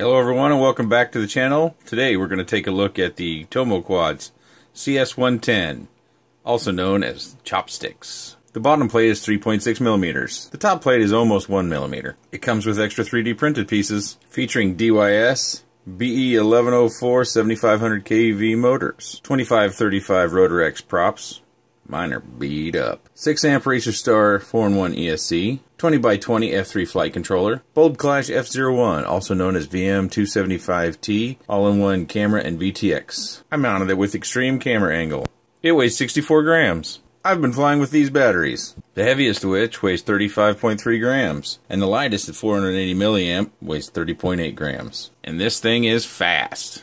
Hello everyone and welcome back to the channel. Today we're going to take a look at the TomoQuads CS110, also known as Chopsticks. The bottom plate is 3.6mm. The top plate is almost 1mm. It comes with extra 3D printed pieces featuring DYS, BE1104 7500 kV motors, 2535 RotorX props, mine are beat up, 6A Racer Star 4-in-1 ESC, 20x20 F3 flight controller, Bold Clash F01, also known as VM275T, all-in-one camera and VTX. I mounted it with extreme camera angle. It weighs 64 grams. I've been flying with these batteries. The heaviest of which weighs 35.3 grams, and the lightest at 480 milliamp weighs 30.8 grams. And this thing is fast.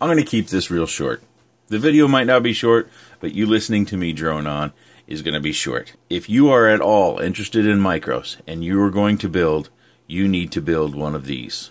I'm going to keep this real short. The video might not be short, but you listening to me drone on is going to be short. If you are at all interested in micros and you are going to build, you need to build one of these.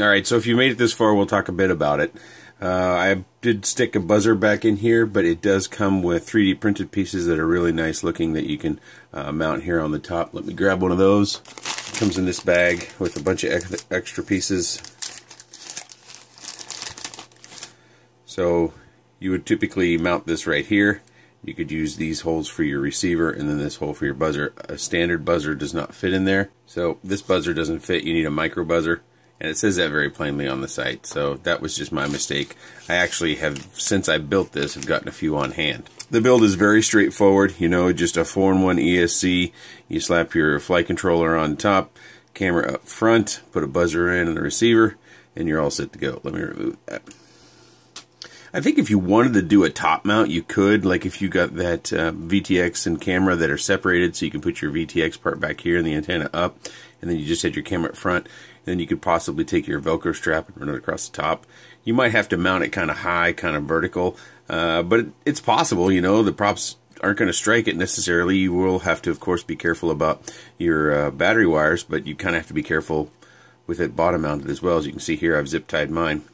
Alright, so if you made it this far, we'll talk a bit about it. I did stick a buzzer back in here, but it does come with 3D printed pieces that are really nice looking that you can mount here on the top. Let me grab one of those. It comes in this bag with a bunch of extra pieces. So you would typically mount this right here. You could use these holes for your receiver and then this hole for your buzzer. A standard buzzer does not fit in there. So this buzzer doesn't fit. You need a micro buzzer. And it says that very plainly on the site, so that was just my mistake. I actually have, since I built this, have gotten a few on hand. The build is very straightforward, you know, just a 4-in-1 ESC. You slap your flight controller on top, camera up front, put a buzzer in and the receiver, and you're all set to go. Let me remove that. I think if you wanted to do a top mount, you could, like if you got that VTX and camera that are separated, so you can put your VTX part back here and the antenna up, and then you just had your camera up front. Then you could possibly take your Velcro strap and run it across the top. You might have to mount it kind of high, kind of vertical, but it's possible, you know, the props aren't going to strike it necessarily. You will have to, of course, be careful about your battery wires, but you kind of have to be careful with it bottom mounted as well. As you can see here, I've zip tied mine.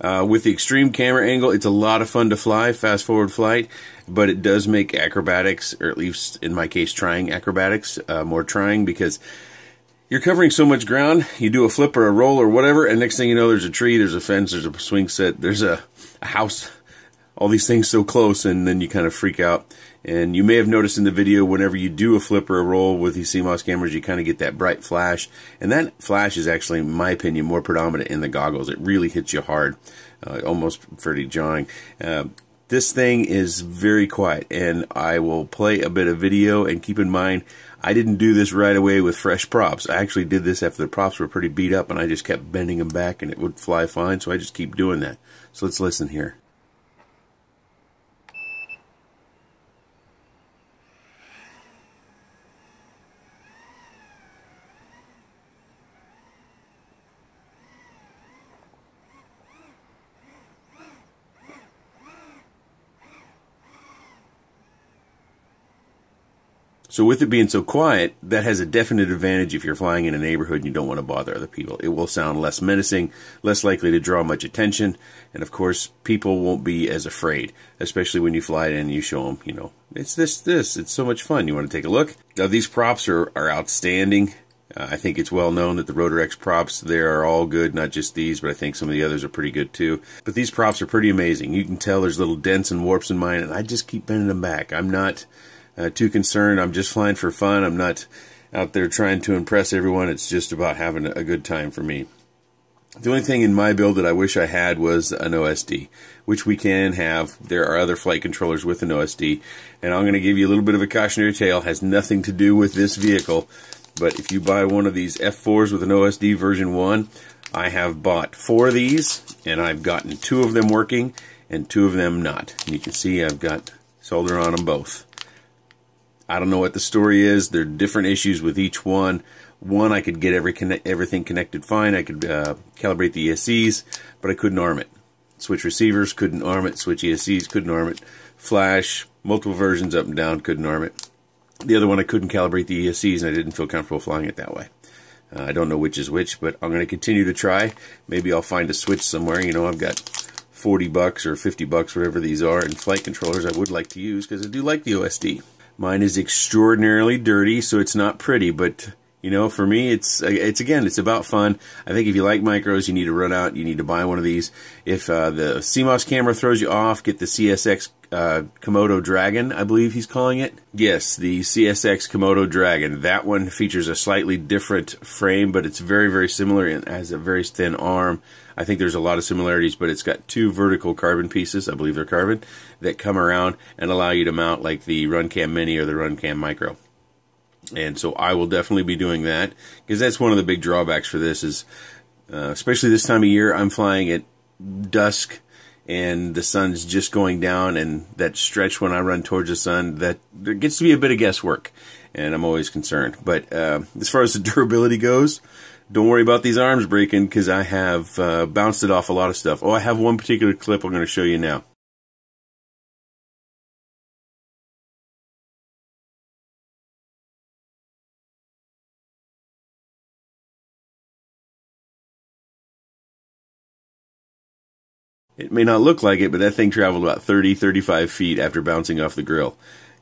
With the extreme camera angle, it's a lot of fun to fly, fast forward flight, but it does make acrobatics, or at least in my case, trying acrobatics, more trying, because you're covering so much ground. You do a flip or a roll or whatever, and next thing you know, there's a tree, there's a fence, there's a swing set, there's a house, all these things so close, and then you kind of freak out. And you may have noticed in the video, whenever you do a flip or a roll with these CMOS cameras, you kind of get that bright flash, and that flash is actually, in my opinion, more predominant in the goggles. It really hits you hard, almost pretty jarring. This thing is very quiet, and I will play a bit of video, and keep in mind, I didn't do this right away with fresh props. I actually did this after the props were pretty beat up, and I just kept bending them back, and it would fly fine, so I just keep doing that. So let's listen here. So with it being so quiet, that has a definite advantage if you're flying in a neighborhood and you don't want to bother other people. It will sound less menacing, less likely to draw much attention, and of course, people won't be as afraid, especially when you fly it in and you show them, you know, it's this, it's so much fun, you want to take a look. Now these props are outstanding. I think it's well known that the RotorX props, they are all good, not just these, but I think some of the others are pretty good too. But these props are pretty amazing. You can tell there's little dents and warps in mine, and I just keep bending them back. I'm not too concerned. I'm just flying for fun. I'm not out there trying to impress everyone. It's just about having a good time for me. The only thing in my build that I wish I had was an OSD, which we can have. There are other flight controllers with an OSD, and I'm going to give you a little bit of a cautionary tale. It has nothing to do with this vehicle, but if you buy one of these F4s with an OSD version 1, I have bought 4 of these, and I've gotten 2 of them working and 2 of them not. And you can see I've got solder on them both. I don't know what the story is. There are different issues with each one. One, I could get everything connected fine. I could calibrate the ESCs, but I couldn't arm it. Switch receivers, couldn't arm it. Switch ESCs, couldn't arm it. Flash, multiple versions up and down, couldn't arm it. The other one, I couldn't calibrate the ESCs, and I didn't feel comfortable flying it that way. I don't know which is which, but I'm going to continue to try. Maybe I'll find a switch somewhere. You know, I've got $40 or $50, whatever these are, and flight controllers I would like to use because I do like the OSD. Mine is extraordinarily dirty, so it's not pretty, but, you know, for me, it's again, it's about fun. I think if you like micros, you need to run out, you need to buy one of these. If the CMOS camera throws you off, get the CSX Komodo Dragon, I believe he's calling it. Yes, the CSX Komodo Dragon. That one features a slightly different frame, but it's very, very similar and has a very thin arm. I think there's a lot of similarities, but it's got 2 vertical carbon pieces, I believe they're carbon, that come around and allow you to mount like the Runcam Mini or the Runcam Micro. And so I will definitely be doing that, because that's one of the big drawbacks for this is, especially this time of year, I'm flying at dusk and the sun's just going down, and that stretch when I run towards the sun, that there gets to be a bit of guesswork, and I'm always concerned. But as far as the durability goes, don't worry about these arms breaking, because I have bounced it off a lot of stuff. Oh, I have one particular clip I'm going to show you now. It may not look like it, but that thing traveled about 30, 35 feet after bouncing off the grill.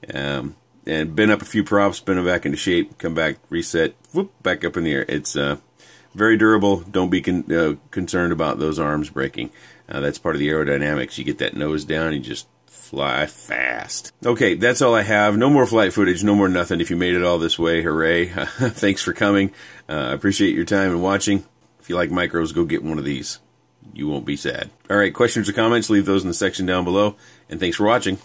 And bent up a few props, bent them back into shape, come back, reset, whoop, back up in the air. It's very durable. Don't be concerned about those arms breaking. That's part of the aerodynamics. You get that nose down, you just fly fast. Okay, that's all I have. No more flight footage, no more nothing. If you made it all this way, hooray. Thanks for coming. I appreciate your time and watching. If you like micros, go get one of these. You won't be sad. All right, questions or comments, leave those in the section down below. And thanks for watching.